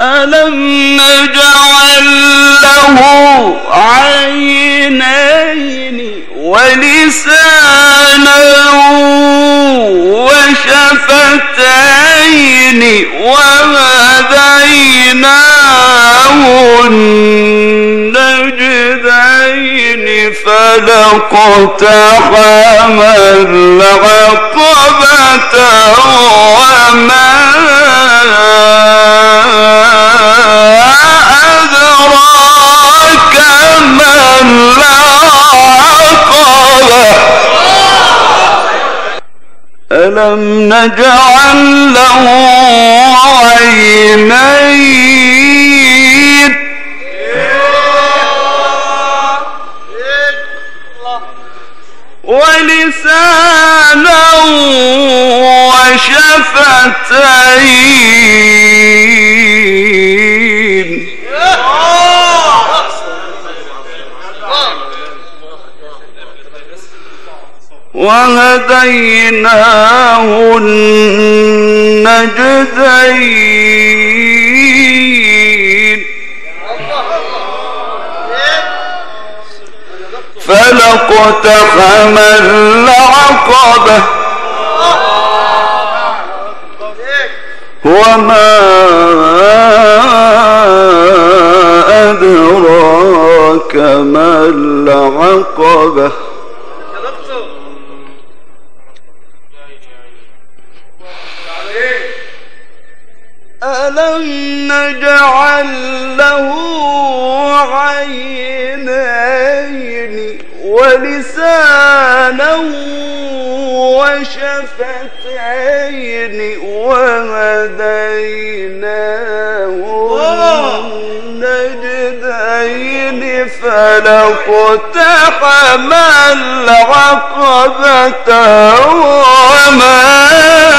ألم نجعل له عينين ولسانا وشفتين وهديناه النجدين فلاقتحم العقبة وما ألم نجعل له عينين ولسانا وشفتين وهديناه النجدين فلاقتحم العقبة وما أدراك ما العقبة ألم نجعل له عينين ولسانا وشفتين وهديناه النجدين فلاقتحم العقبة وما